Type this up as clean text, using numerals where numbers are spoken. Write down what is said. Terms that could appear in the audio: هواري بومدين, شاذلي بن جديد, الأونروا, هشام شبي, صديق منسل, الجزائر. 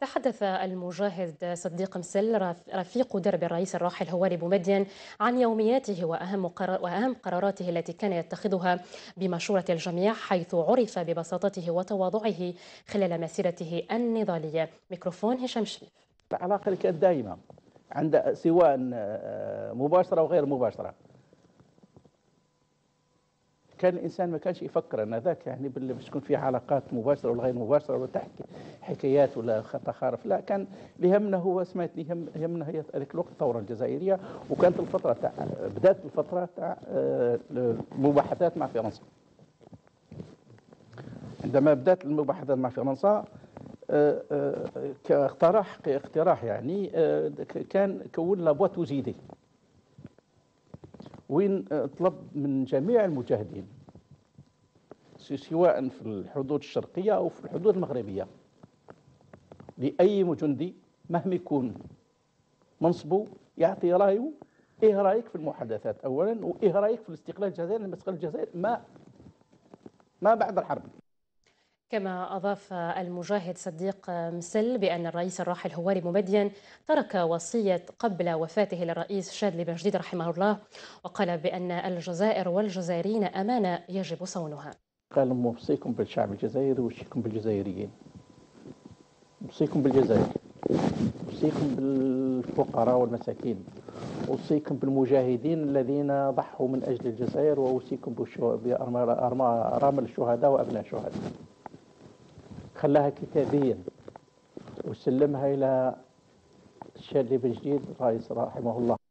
تحدث المجاهد صديق منسل رفيق درب الرئيس الراحل هواري بومدين عن يومياته وأهم قراراته التي كان يتخذها بمشورة الجميع، حيث عرف ببساطته وتواضعه خلال مسيرته النضالية. ميكروفون هشام شبي. العلاقة كانت دائمة، عند سواء مباشرة وغير مباشرة. كان الانسان ما كانش يفكر ان ذاك يعني باش تكون في علاقات مباشره ولا غير مباشره ولا تحكي حكايات ولا خطا خارف، لا، كان اللي همنا هو سمعتني همنا هي هذاك الوقت الثوره الجزائريه، وكانت الفتره تاع بدات الفتره تاع المباحثات مع فرنسا. عندما بدات المباحثات مع فرنسا كاقتراح يعني كان كون لابواط وزيدي، وين طلب من جميع المجاهدين سواء في الحدود الشرقية أو في الحدود المغربية لأي جندي مهما يكون منصبه يعطي رأيه، إيه رأيك في المحادثات أولا، وإيه رأيك في الاستقلال الجزائري، المستقل الجزائري ما بعد الحرب. كما أضاف المجاهد صديق منسل بأن الرئيس الراحل هواري بومدين ترك وصية قبل وفاته للرئيس شاذلي بن جديد رحمه الله، وقال بأن الجزائر والجزائريين أمانة يجب صونها. قال موصيكم بالشعب الجزائري ووصيكم بالجزائريين، موصيكم بالجزائر، موصيكم بالفقراء والمساكين، أوصيكم بالمجاهدين الذين ضحوا من أجل الجزائر، وأوصيكم بأرامل الشهداء وأبناء الشهداء. خلاها كتابيا وسلمها إلى شاذلي بن جديد رئيس رحمه الله.